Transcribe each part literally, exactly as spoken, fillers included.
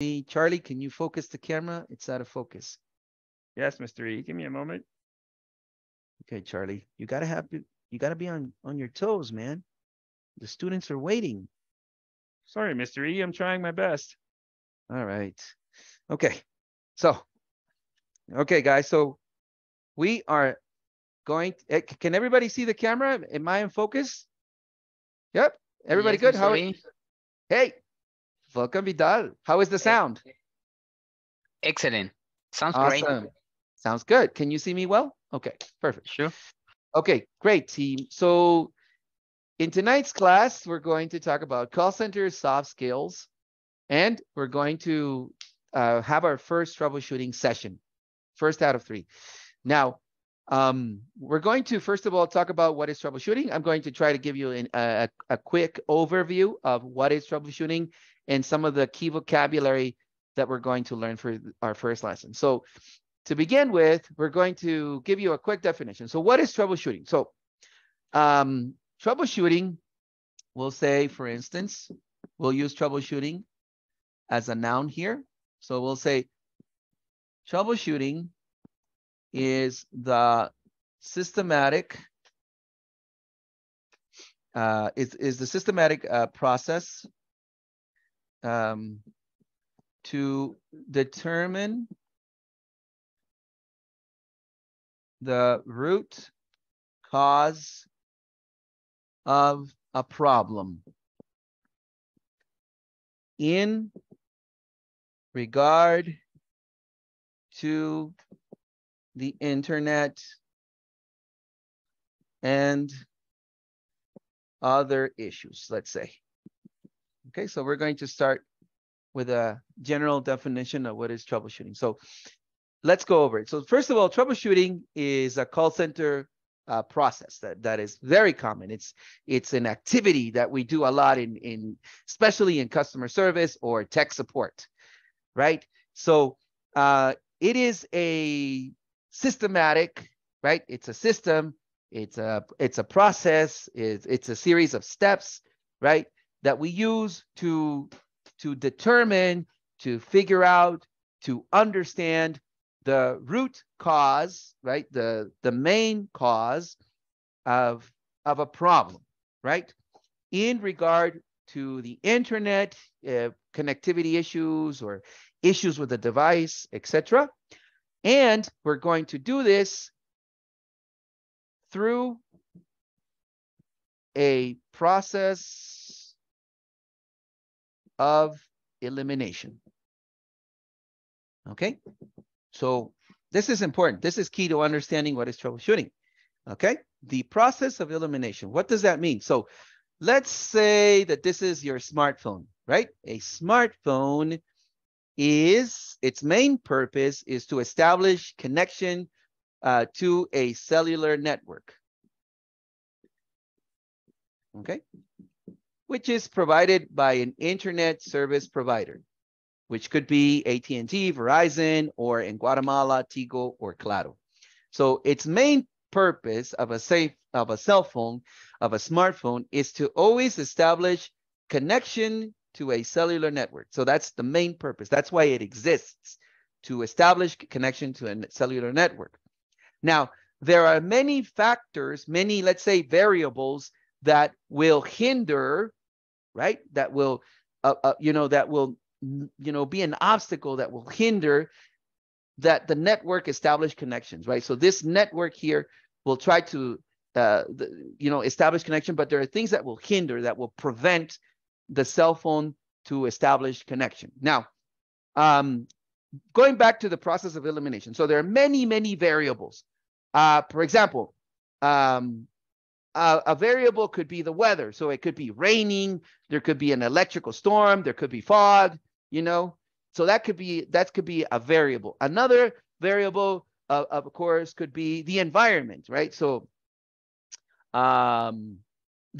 Hey, Charlie, can you focus the camera? It's out of focus. Yes, Mister E. Give me a moment. Okay, Charlie, you gotta have you gotta be on on your toes, man. The students are waiting. Sorry, Mister E. I'm trying my best. All right. Okay. So, okay, guys. So we are going. To, can everybody see the camera? Am I in focus? Yep. Everybody, yes, good. Mister How? E. Hey. Welcome, Vidal. How is the sound? Excellent. Sounds awesome. Great. Sounds good. Can you see me well? Okay, perfect. Sure. Okay, great, team. So in tonight's class, we're going to talk about call center soft skills, and we're going to uh, have our first troubleshooting session, first out of three. Now, um, we're going to, first of all, talk about what is troubleshooting. I'm going to try to give you an, a, a quick overview of what is troubleshooting and some of the key vocabulary that we're going to learn for our first lesson. So to begin with, we're going to give you a quick definition. So what is troubleshooting? So um, troubleshooting, we'll say, for instance, we'll use troubleshooting as a noun here. So we'll say troubleshooting is the systematic, uh, is, is the systematic uh, process Um, to determine the root cause of a problem in regard to the internet and other issues, let's say. Okay, so we're going to start with a general definition of what is troubleshooting. So let's go over it. So first of all, troubleshooting is a call center uh, process that, that is very common. It's it's an activity that we do a lot in, in especially in customer service or tech support, right? So uh, it is a systematic, right? It's a system. It's a it's a process. It's it's a series of steps, right? That we use to, to determine, to figure out, to understand the root cause, right? The, the main cause of, of a problem, right? In regard to the internet, uh, connectivity issues or issues with the device, et cetera. And we're going to do this through a process of elimination. Okay, so this is important. This is key to understanding what is troubleshooting. Okay, the process of elimination. What does that mean? So let's say that this is your smartphone, right? A smartphone is, its main purpose is to establish connection uh, to a cellular network. Okay, which is provided by an internet service provider, which could be A T and T, Verizon, or in Guatemala, Tigo, or Claro. So its main purpose of a, safe, of a cell phone, of a smartphone, is to always establish connection to a cellular network. So that's the main purpose. That's why it exists, to establish connection to a cellular network. Now, there are many factors, many, let's say, variables that will hinder, right? That will, uh, uh, you know, that will, you know, be an obstacle that will hinder that the network establish connections, right? So this network here will try to, uh, the, you know, establish connection, but there are things that will hinder, that will prevent the cell phone to establish connection. Now, um, going back to the process of elimination. So there are many, many variables. Uh, for example, um, Uh, a variable could be the weather. So it could be raining, there could be an electrical storm, there could be fog, you know, so that could be, that could be a variable. Another variable, uh, of course, could be the environment, right? So um,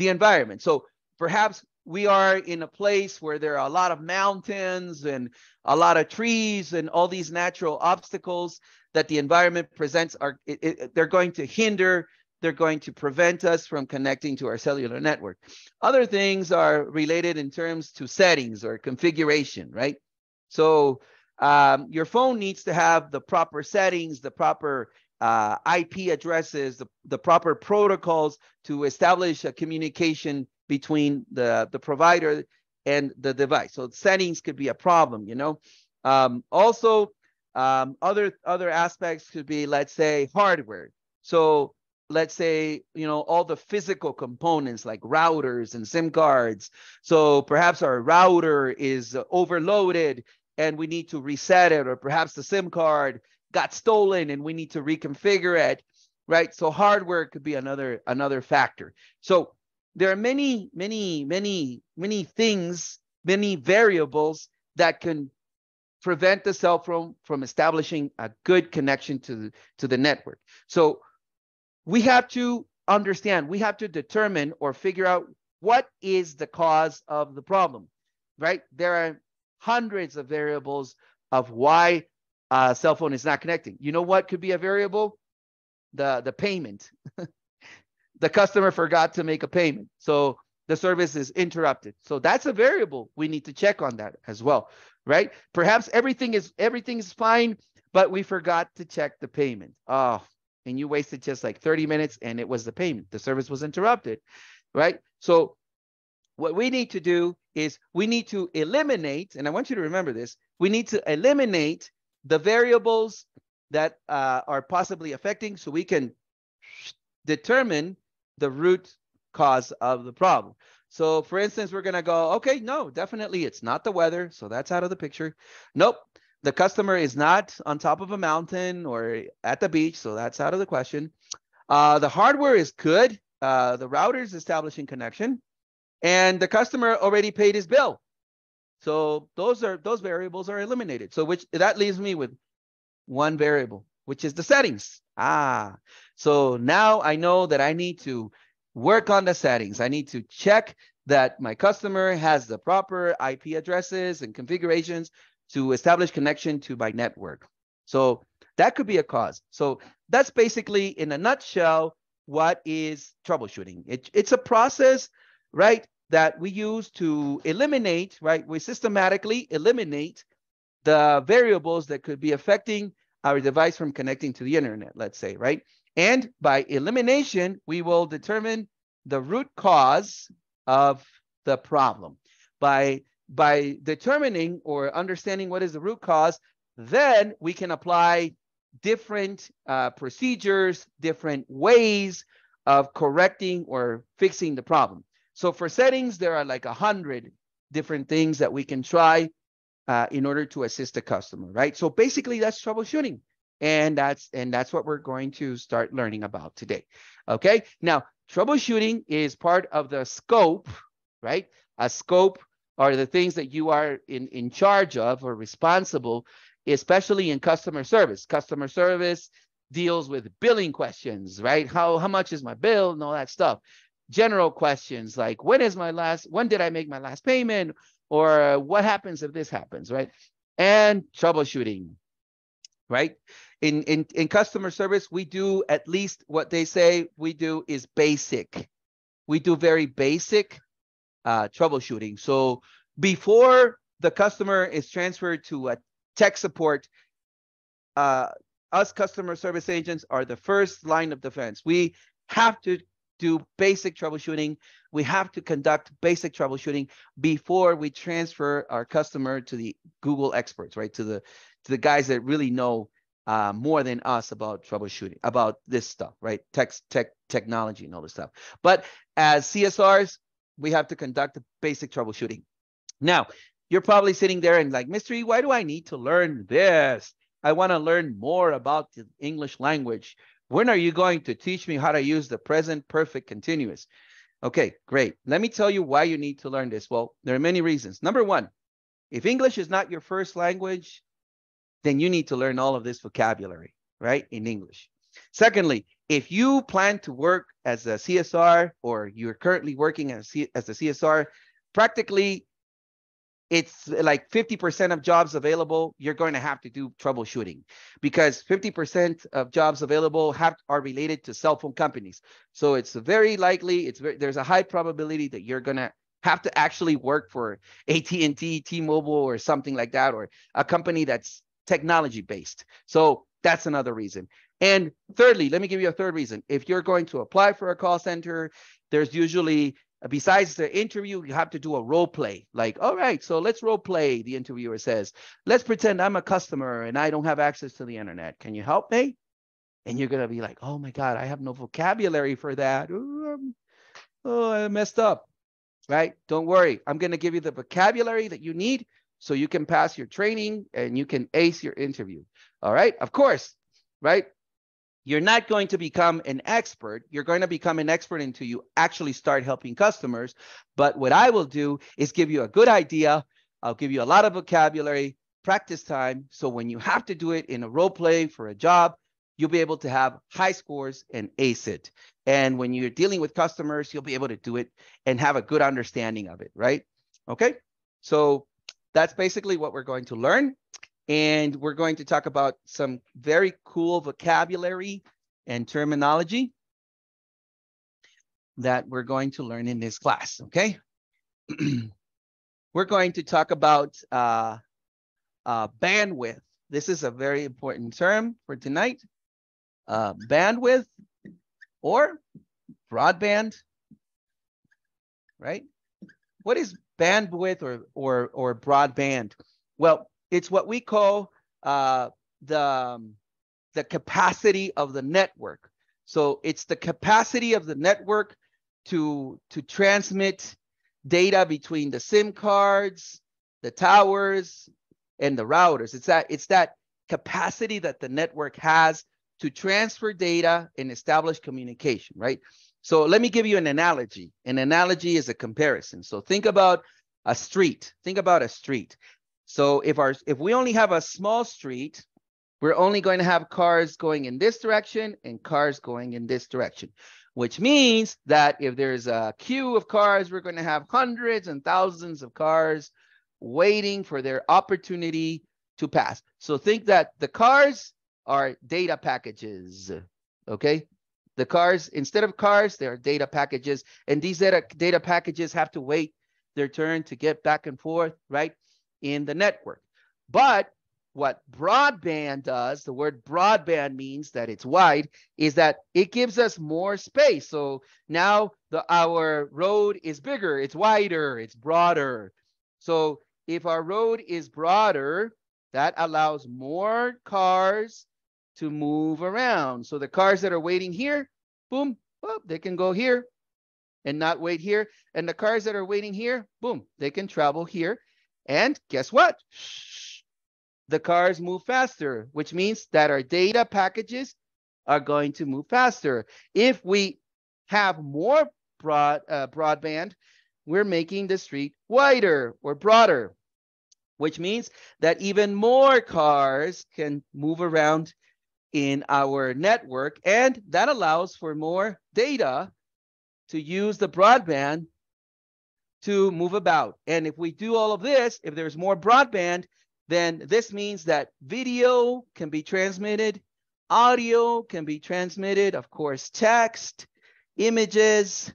the environment. So perhaps we are in a place where there are a lot of mountains and a lot of trees and all these natural obstacles that the environment presents are, it, it, they're going to hinder, they're going to prevent us from connecting to our cellular network. Other things are related in terms to settings or configuration, right? So um, your phone needs to have the proper settings, the proper uh, I P addresses, the, the proper protocols to establish a communication between the, the provider and the device. So settings could be a problem, you know. Um, also, um, other, other aspects could be, let's say, hardware. So let's say, you know, all the physical components like routers and SIM cards. So perhaps our router is overloaded and we need to reset it, or perhaps the SIM card got stolen and we need to reconfigure it, right? So hardware could be another, another factor. So there are many, many, many, many things, many variables that can prevent the cell phone from establishing a good connection to the, to the network. So we have to understand, we have to determine or figure out what is the cause of the problem, right? There are hundreds of variables of why a cell phone is not connecting. You know what could be a variable? The, the payment. The customer forgot to make a payment, so the service is interrupted. So that's a variable. We need to check on that as well, right? Perhaps everything is everything is fine, but we forgot to check the payment. Oh, and you wasted just like thirty minutes, and it was the payment. The service was interrupted, right? So what we need to do is we need to eliminate, and I want you to remember this, we need to eliminate the variables that uh, are possibly affecting, so we can determine the root cause of the problem. So for instance, we're gonna go, okay, no, definitely it's not the weather, so that's out of the picture. Nope, the customer is not on top of a mountain or at the beach, so that's out of the question. Uh, the hardware is good, uh, the router is establishing connection, and the customer already paid his bill. So those are those variables are eliminated. So which that leaves me with one variable, which is the settings. Ah, so now I know that I need to work on the settings. I need to check that my customer has the proper I P addresses and configurations to establish connection to my network. So that could be a cause. So that's basically, in a nutshell, what is troubleshooting. It, it's a process, right, that we use to eliminate, right, we systematically eliminate the variables that could be affecting our device from connecting to the internet, let's say, right? And by elimination, we will determine the root cause of the problem. By, by determining or understanding what is the root cause, then we can apply different uh, procedures, different ways of correcting or fixing the problem. So for settings, there are like a hundred different things that we can try Uh, in order to assist the customer, right? So basically that's troubleshooting. And that's, and that's what we're going to start learning about today, okay? Now, troubleshooting is part of the scope, right? A scope are the things that you are in, in charge of or responsible, especially in customer service. Customer service deals with billing questions, right? How, how much is my bill and all that stuff. General questions like, when is my last, when did I make my last payment? Or what happens if this happens, right? And troubleshooting, right? In, in, in customer service, we do at least what they say we do is basic. We do very basic uh, troubleshooting. So before the customer is transferred to a tech support, uh, us customer service agents are the first line of defense. We have to do basic troubleshooting. We have to conduct basic troubleshooting before we transfer our customer to the Google experts, right? To the to the guys that really know uh, more than us about troubleshooting, about this stuff, right? Tech, tech, technology and all this stuff. But as C S Rs, we have to conduct basic troubleshooting. Now, you're probably sitting there and like, mystery, why do I need to learn this? I wanna learn more about the English language. When are you going to teach me how to use the present perfect continuous? Okay, great. Let me tell you why you need to learn this. Well, there are many reasons. Number one, if English is not your first language, then you need to learn all of this vocabulary, right, in English. Secondly, if you plan to work as a C S R or you're currently working as a C S R, practically it's like fifty percent of jobs available, you're going to have to do troubleshooting, because fifty percent of jobs available have, are related to cell phone companies. So it's very likely, it's very, there's a high probability that you're going to have to actually work for A T and T, T-Mobile, or something like that, or a company that's technology-based. So that's another reason. And thirdly, let me give you a third reason. If you're going to apply for a call center, there's usually, besides the interview, you have to do a role play. Like, all right, so let's role play, the interviewer says. Let's pretend I'm a customer and I don't have access to the internet. Can you help me? And you're going to be like, oh my God, I have no vocabulary for that. Ooh, oh, I messed up, right? Don't worry. I'm going to give you the vocabulary that you need so you can pass your training and you can ace your interview. All right, of course, right? You're not going to become an expert. You're going to become an expert until you actually start helping customers. But what I will do is give you a good idea. I'll give you a lot of vocabulary, practice time. So when you have to do it in a role play for a job, you'll be able to have high scores and ace it. And when you're dealing with customers, you'll be able to do it and have a good understanding of it, right? Okay, so that's basically what we're going to learn. And we're going to talk about some very cool vocabulary and terminology that we're going to learn in this class, okay? We're going to talk about uh, uh, bandwidth. This is a very important term for tonight. Uh, bandwidth or broadband, right? What is bandwidth or, or, or broadband? Well, it's what we call uh, the, um, the capacity of the network. So it's the capacity of the network to, to transmit data between the SIM cards, the towers, and the routers. It's that, it's that capacity that the network has to transfer data and establish communication, right? So let me give you an analogy. An analogy is a comparison. So think about a street. Think about a street. So if our if we only have a small street, we're only going to have cars going in this direction and cars going in this direction, which means that if there's a queue of cars, we're going to have hundreds and thousands of cars waiting for their opportunity to pass. So think that the cars are data packages, okay? The cars, instead of cars, they are data packages, and these data, data packages have to wait their turn to get back and forth, right? In the network. But what broadband does, the word broadband means that it's wide, is that it gives us more space. So now the, our road is bigger, it's wider, it's broader. So if our road is broader, that allows more cars to move around. So the cars that are waiting here, boom, boom, they can go here and not wait here. And the cars that are waiting here, boom, they can travel here. And guess what? The cars move faster, which means that our data packages are going to move faster. If we have more broad, uh, broadband, we're making the street wider or broader, which means that even more cars can move around in our network. And that allows for more data to use the broadband to move about. And if we do all of this, if there's more broadband, then this means that video can be transmitted, audio can be transmitted, of course, text, images,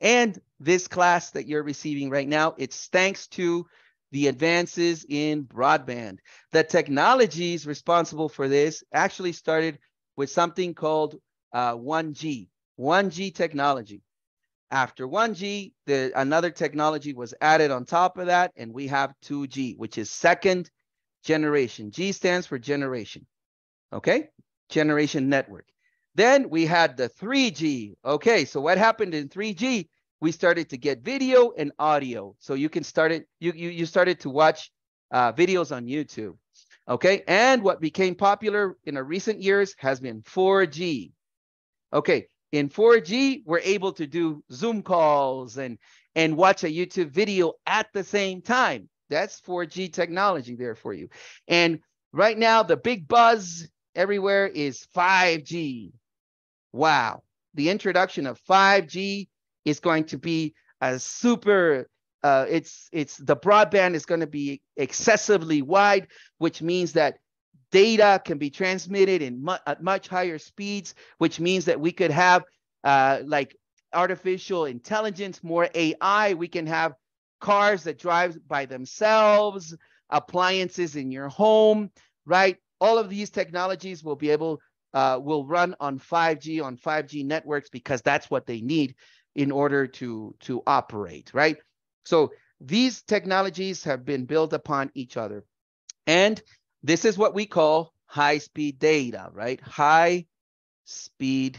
and this class that you're receiving right now, it's thanks to the advances in broadband. The technologies responsible for this actually started with something called uh, one G, one G technology. After one G, the, another technology was added on top of that, and we have two G, which is second generation. G stands for generation, okay? Generation network. Then we had the three G. Okay, so what happened in three G? We started to get video and audio. So you can start it, you, you, you started to watch uh, videos on YouTube, okay? And what became popular in the recent years has been four G, okay? In four G, we're able to do Zoom calls and, and watch a YouTube video at the same time. That's four G technology there for you. And right now, the big buzz everywhere is five G. Wow. The introduction of five G is going to be a super, uh, it's, it's the broadband is going to be excessively wide, which means that data can be transmitted in mu at much higher speeds, which means that we could have uh, like artificial intelligence, more A I. We can have cars that drive by themselves, appliances in your home, right? All of these technologies will be able, uh, will run on five G, on five G networks, because that's what they need in order to, to operate, right? So these technologies have been built upon each other. And this is what we call high-speed data, right? High-speed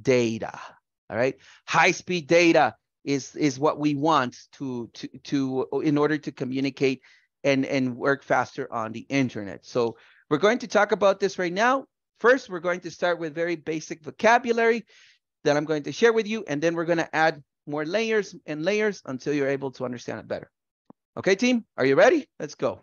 data, all right? High-speed data is, is what we want to, to, to, in order to communicate and, and work faster on the internet. So we're going to talk about this right now. First, we're going to start with very basic vocabulary that I'm going to share with you, and then we're going to add more layers and layers until you're able to understand it better. Okay, team, are you ready? Let's go.